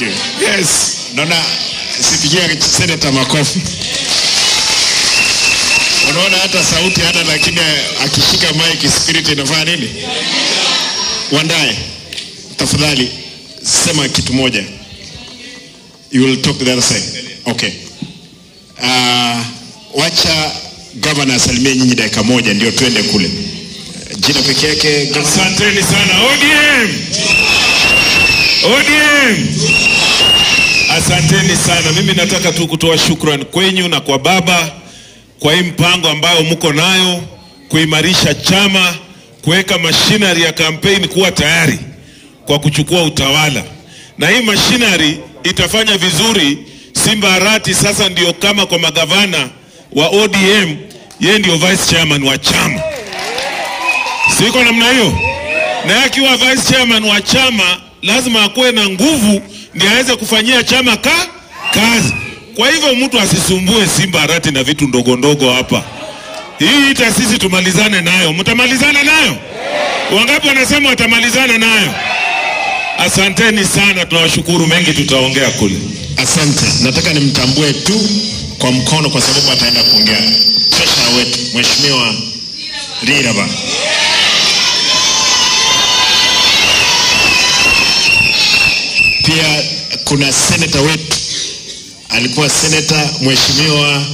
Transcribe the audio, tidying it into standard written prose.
Yes, naona sifikia Senator McCoff. Unaona hata sauti hata lakini akishika mic spirit inafanya nini? Wandae, tafadhali sema kitu moja. You will talk the other side. Okay. Wacha governor salimie nyinyi dakika moja ndio tuende kule. Jina pekee yake. Asanteni sana ODM. ODM. Asanteni sana. Mimi nataka tu kutoa shukrani kwenyu na kwa baba kwa hii mpango ambayo mko nayo kuimarisha chama, kuweka machinery ya campaign kuwa tayari kwa kuchukua utawala. Na hii machinery itafanya vizuri. Simba Arati sasa ndio kama kwa magavana wa ODM, yeye ndio vice chairman wa chama. Siko namna hiyo. Na akiwa vice chairman wa chama lazima akue na nguvu ndio aweze kufanyia chama kazi. Kwa hivyo mtu asisumbue Simba Arati na vitu ndogo ndogo hapa. Hii ita sisi tumalizane nayo. Mtamalizana nayo? Wangapi wanasema watamalizana nayo? Asanteni sana, tunawashukuru, mengi tutaongea kule. Asante. Nataka nimtambue tu kwa mkono kwa sababu ataenda kuongea. Treasurer wetu Mheshimiwa Riraba. Pia kuna senator wetu, alikuwa senator Mheshimiwa